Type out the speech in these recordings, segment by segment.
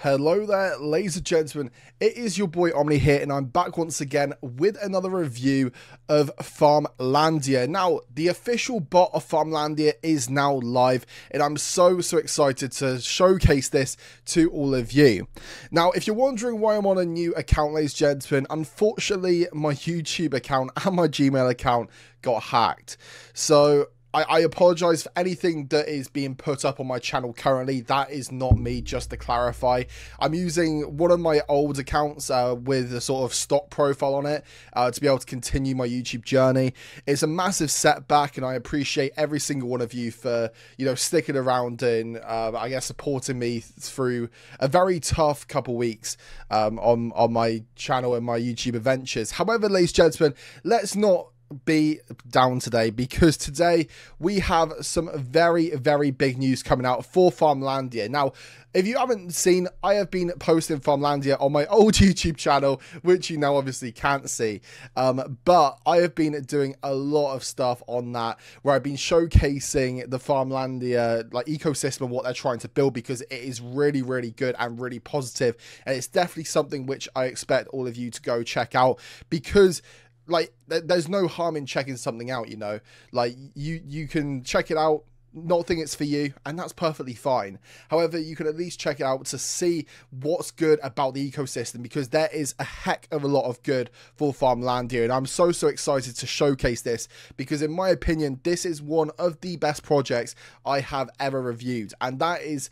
Hello there, ladies and gentlemen, it is your boy Omni here, and I'm back once again with another review of Farmlandia. Now, the official bot of Farmlandia is now live, and I'm so excited to showcase this to all of you. Now, if you're wondering why I'm on a new account, ladies and gentlemen, unfortunately, my YouTube account and my Gmail account got hacked. So I apologize for anything that is being put up on my channel currently. That is not me, just to clarify. I'm using one of my old accounts with a sort of stock profile on it to be able to continue my YouTube journey. It's a massive setback, and I appreciate every single one of you for, you know, sticking around and I guess supporting me through a very tough couple weeks on my channel and my YouTube adventures. However, ladies and gentlemen, let's not be down today, because today we have some very big news coming out for Farmlandia. Now, if you haven't seen, I have been posting Farmlandia on my old YouTube channel, which you now obviously can't see, but I have been doing a lot of stuff on that where I've been showcasing the Farmlandia like ecosystem and what they're trying to build, because it is really good and really positive, and it's definitely something which I expect all of you to go check out, because like there's no harm in checking something out, you know, like you can check it out, not think it's for you, and that's perfectly fine. However, you can at least check it out to see what's good about the ecosystem, because there is a heck of a lot of good for Farmlandia, and I'm so excited to showcase this, because in my opinion, this is one of the best projects I have ever reviewed. And that is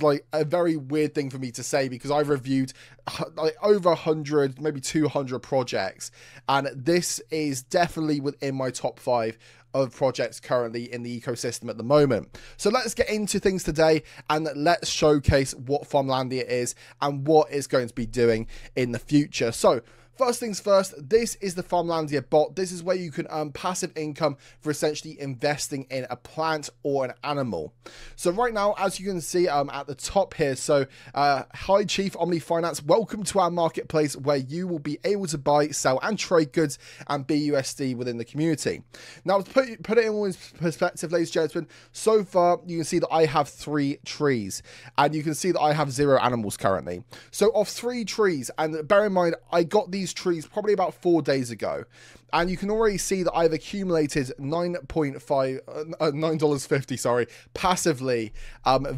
like a very weird thing for me to say, because I've reviewed like over 100, maybe 200 projects, and this is definitely within my top 5 of projects currently in the ecosystem at the moment. So let's get into things today, and let's showcase what Farmlandia is and what it's going to be doing in the future. So first things first, this is the Farmlandia bot. This is where you can earn passive income for essentially investing in a plant or an animal. So right now, as you can see at the top here, so hi Chief Omni Finance, welcome to our marketplace where you will be able to buy, sell and trade goods and BUSD within the community. Now, to put it in perspective, ladies and gentlemen, so far you can see that I have 3 trees, and you can see that I have 0 animals currently. So of 3 trees, and bear in mind, I got these trees probably about 4 days ago, and you can already see that I've accumulated $9.50 passively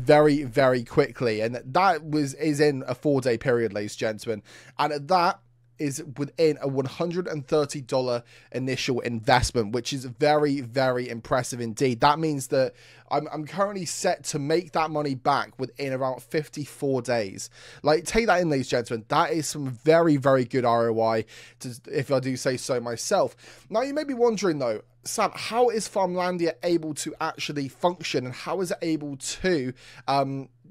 very quickly, and that is in a 4-day period, ladies and gentlemen, and that is within a $130 initial investment, which is very impressive indeed. That means that I'm currently set to make that money back within around 54 days. Like, take that in, ladies and gentlemen. That is some very good ROI, if I do say so myself. Now, you may be wondering though, Sam, how is Farmlandia able to actually function, and how is it able to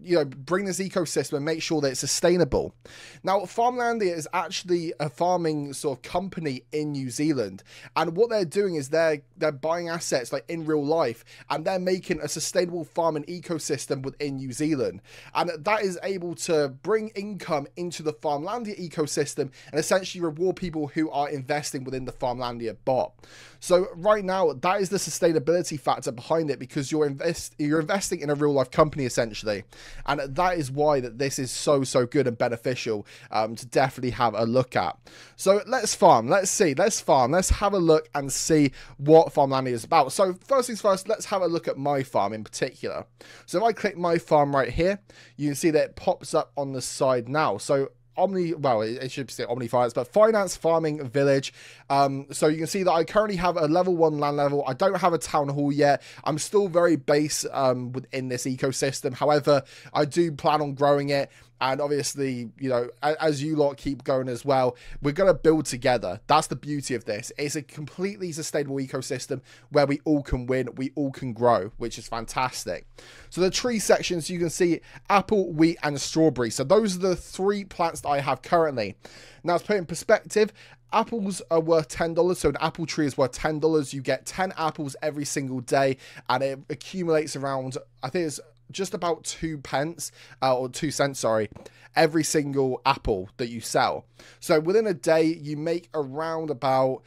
you know, bring this ecosystem and make sure that it's sustainable? Now, Farmlandia is actually a farming sort of company in New Zealand, and what they're doing is they're buying assets like in real life, and they're making a sustainable farming ecosystem within New Zealand, and that is able to bring income into the Farmlandia ecosystem and essentially reward people who are investing within the Farmlandia bot. So right now, that is the sustainability factor behind it, because you're investing in a real life company essentially. And that is why that this is so good and beneficial to definitely have a look at. So let's farm, let's see, let's farm, let's have a look and see what Farmlandia is about. So first things first, let's have a look at my farm in particular. So if I click my farm right here, you can see that it pops up on the side now. So well, it should say Omni Finance, but Finance Farming Village. So you can see that I currently have a level 1 land level. I don't have a town hall yet. I'm still very base within this ecosystem. However, I do plan on growing it. And obviously, you know, as you lot keep going as well, we're going to build together. That's the beauty of this. It's a completely sustainable ecosystem where we all can win, we all can grow, which is fantastic. So the tree sections, you can see apple, wheat, and strawberry. So those are the 3 plants that I have currently. Now, to put it in perspective, apples are worth $10, so an apple tree is worth $10. You get 10 apples every single day, and it accumulates around, I think it's just about 2 pence or 2 cents, sorry, every single apple that you sell. So within a day, you make around about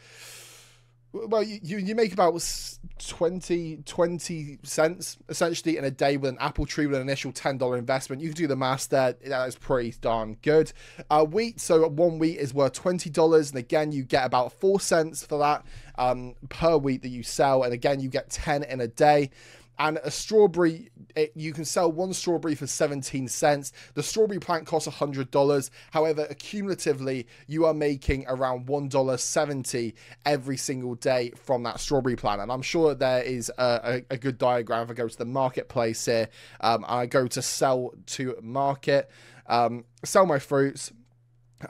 Well, you make about 20 cents essentially in a day with an apple tree with an initial $10 investment. You can do the math there. That is pretty darn good. Wheat, so one wheat is worth $20, and again you get about 4 cents for that per wheat that you sell, and again you get 10 in a day. And a strawberry, you can sell one strawberry for 17 cents. The strawberry plant costs $100. However, accumulatively, you are making around $1.70 every single day from that strawberry plant. And I'm sure that there is a good diagram. If I go to the marketplace here, I go to sell to market, sell my fruits,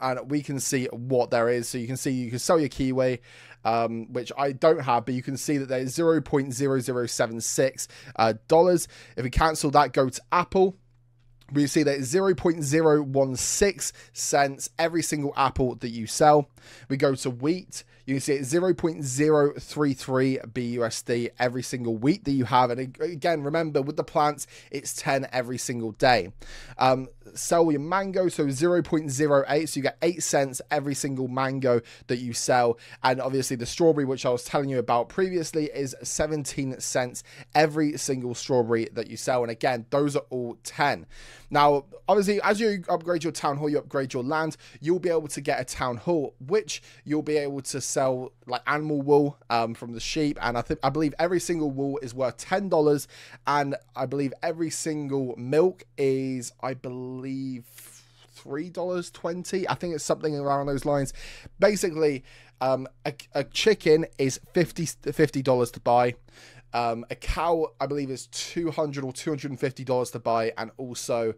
and we can see what there is. So you can see you can sell your kiwi, which I don't have, but you can see that there's $0.0076 dollars. If we cancel that, go to Apple, we see that it's $0.016 every single apple that you sell. We go to wheat, you can see it's 0.033 BUSD every single wheat that you have. And again, remember with the plants, it's 10 every single day. Sell your mango, so 0.08, so you get 8 cents every single mango that you sell. And obviously the strawberry, which I was telling you about previously, is 17 cents every single strawberry that you sell. And again, those are all 10. Now, obviously, as you upgrade your town hall, you upgrade your land, you'll be able to get a town hall, which you'll be able to sell like animal wool from the sheep. And I believe every single wool is worth $10, and I believe every single milk is, I believe, $3.20. I think it's something around those lines. Basically, a chicken is $50 to buy. A cow, I believe, is $200 or $250 to buy, and also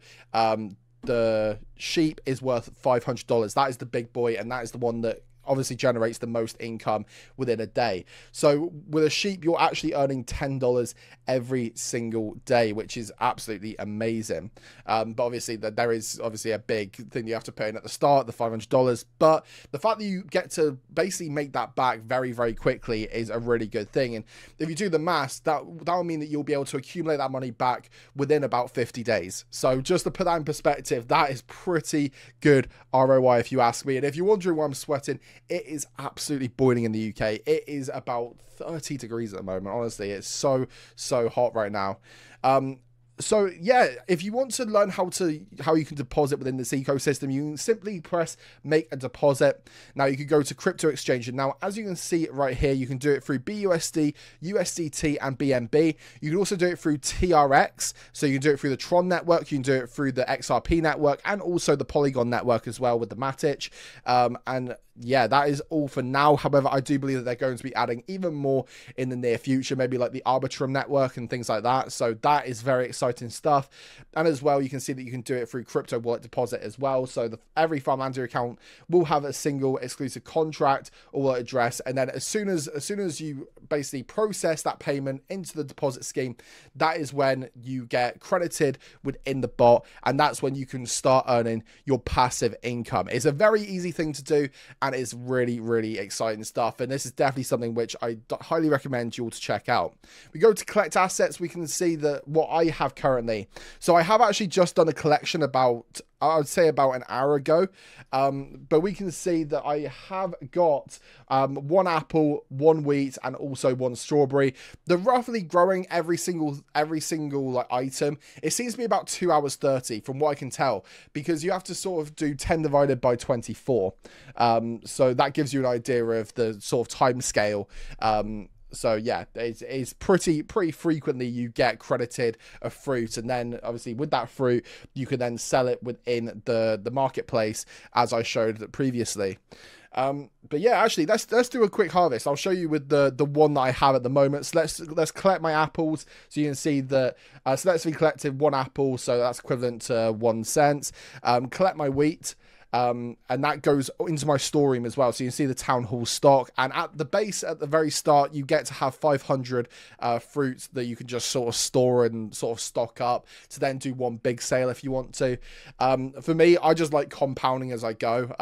the sheep is worth $500. That is the big boy, and that is the one that obviously generates the most income within a day. So with a sheep, you're actually earning $10 every single day, which is absolutely amazing. But obviously there is obviously a big thing you have to pay in at the start, the $500. But the fact that you get to basically make that back very, very quickly is a really good thing. And if you do the maths, that'll mean that you'll be able to accumulate that money back within about 50 days. So just to put that in perspective, that is pretty good ROI if you ask me. And if you're wondering why I'm sweating, it is absolutely boiling in the UK. It is about 30 degrees at the moment. Honestly, it's so hot right now. So yeah, if you want to learn how you can deposit within this ecosystem, you can simply press make a deposit. Now you can go to crypto exchange, and now as you can see right here, you can do it through BUSD, USDT and BNB. You can also do it through TRX. So you can do it through the Tron network, you can do it through the XRP network, and also the Polygon network as well with the MATIC. And yeah, that is all for now. However, I do believe that they're going to be adding even more in the near future, maybe like the Arbitrum network and things like that. So that is very exciting stuff. And as well, you can see that you can do it through crypto wallet deposit as well. So every Farmlandia account will have a single exclusive contract or wallet address. And then as soon as you basically process that payment into the deposit scheme, that is when you get credited within the bot. And that's when you can start earning your passive income. It's a very easy thing to do. And it's really, really exciting stuff. And this is definitely something which I highly recommend you all to check out. We go to collect assets. We can see that what I have currently. So I have actually just done a collection about, I would say about an hour ago. But we can see that I have got one apple, one wheat, and also one strawberry. They're roughly growing every single like item. It seems to be about 2 hours 30 from what I can tell, because you have to sort of do 10 divided by 24. So that gives you an idea of the sort of time scale. So yeah, it's pretty frequently you get credited a fruit, and then obviously with that fruit you can then sell it within the marketplace, as I showed previously. But yeah, actually let's do a quick harvest. I'll show you with the one that I have at the moment. So let's collect my apples. So you can see that so let's be collected one apple, so that's equivalent to 1 cent. Collect my wheat. And that goes into my storeroom as well. So you can see the town hall stock, and at the base, at the very start, you get to have 500 fruits that you can just sort of store and sort of stock up to then do one big sale if you want to. For me, I just like compounding as I go.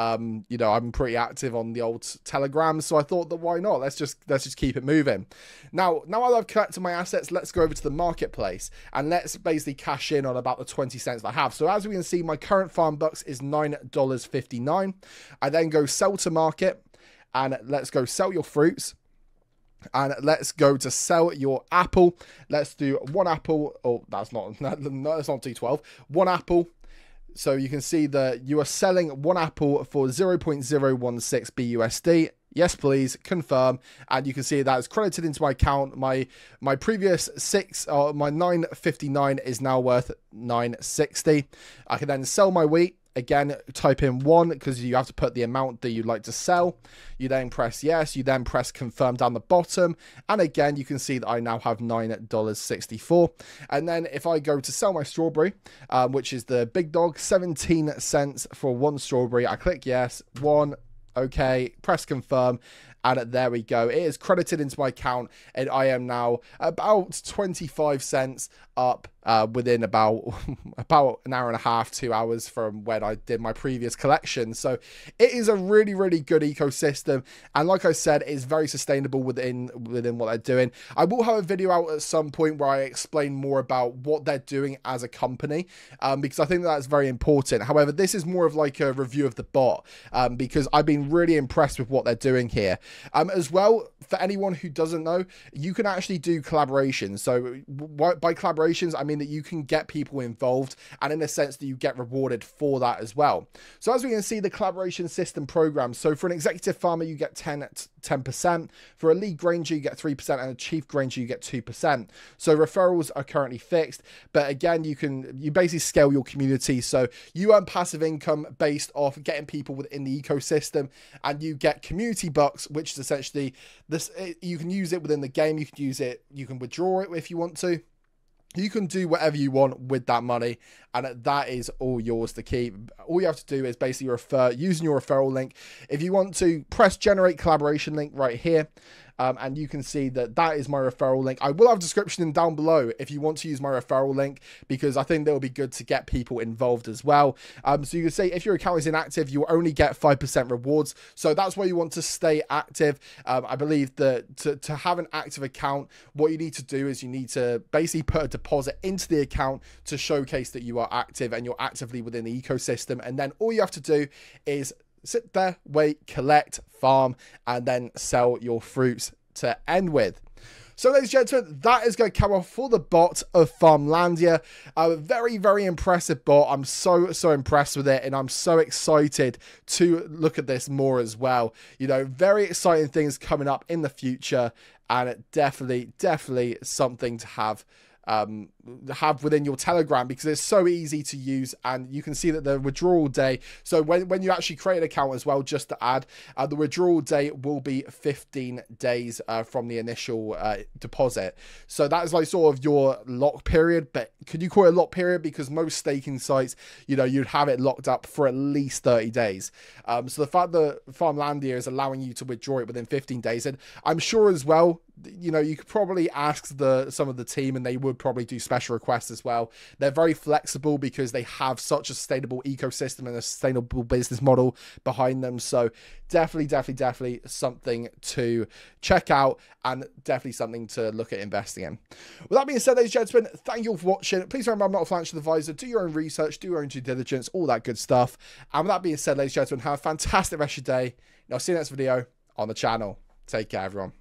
You know, I'm pretty active on the old Telegram, so I thought that why not? Let's just keep it moving. Now I've collected my assets. Let's go over to the marketplace and let's basically cash in on about the 20 cents that I have. So as we can see, my current farm bucks is $9.59. I then go sell to market, and let's go sell your fruits. And let's go to sell your apple. Let's do one apple. Oh, that's not T12. One apple. So you can see that you are selling one apple for 0.016 BUSD. Yes, please confirm. And you can see that it's credited into my account. My previous my 959 is now worth 960. I can then sell my wheat. Again, type in one because you have to put the amount that you'd like to sell. You then press yes. You then press confirm down the bottom. And again, you can see that I now have $9.64. And then if I go to sell my strawberry, which is the big dog, 17 cents for one strawberry. I click yes, one, okay, press confirm. And there we go. It is credited into my account and I am now about 25 cents up within about an hour and a half, 2 hours from when I did my previous collection. So it is a really, really good ecosystem. And like I said, it's very sustainable within what they're doing. I will have a video out at some point where I explain more about what they're doing as a company, because I think that's very important. However, this is more of like a review of the bot, because I've been really impressed with what they're doing here. As well, for anyone who doesn't know, you can actually do collaborations. So by collaborations, I mean that you can get people involved and in a sense that you get rewarded for that as well. So as we can see, the collaboration system program. So for an executive farmer, you get 10%. For a lead granger, you get 3%, and a chief granger, you get 2%. So referrals are currently fixed, but again, you basically scale your community. So you earn passive income based off getting people within the ecosystem, and you get community bucks, which is essentially this. You can use it within the game. You can use it. You can withdraw it if you want to. You can do whatever you want with that money, and that is all yours to keep. All you have to do is basically refer using your referral link. If you want to, press generate collaboration link right here. And you can see that is my referral link. I will have a description down below if you want to use my referral link, because I think that will be good to get people involved as well. So you can see if your account is inactive, you'll only get 5% rewards. So that's why you want to stay active. I believe that to have an active account, what you need to do is you need to basically put a deposit into the account to showcase that you are active and you're actively within the ecosystem. And then all you have to do is sit there, wait, collect, farm, and then sell your fruits to end with. So ladies and gentlemen, that is going to cover for the bot of Farmlandia. A very, very impressive bot. I'm so impressed with it, and I'm so excited to look at this more as well. You know, very exciting things coming up in the future, and it definitely something to have within your Telegram, because it's so easy to use. And you can see that the withdrawal day, so when you actually create an account as well, just to add, the withdrawal day will be 15 days from the initial deposit. So that is like sort of your lock period, but could you call it a lock period? Because most staking sites, you know, you'd have it locked up for at least 30 days. So the fact that Farmlandia is allowing you to withdraw it within 15 days, and I'm sure as well, you know, you could probably ask some of the team and they would probably do special requests as well. They're very flexible because they have such a sustainable ecosystem and a sustainable business model behind them. So definitely something to check out, and definitely something to look at investing in. With that being said, ladies and gentlemen, thank you all for watching. Please remember, I'm not a financial advisor. Do your own research, do your own due diligence, all that good stuff. And with that being said, ladies and gentlemen, have a fantastic rest of your day, and I'll see you next video on the channel. Take care, everyone.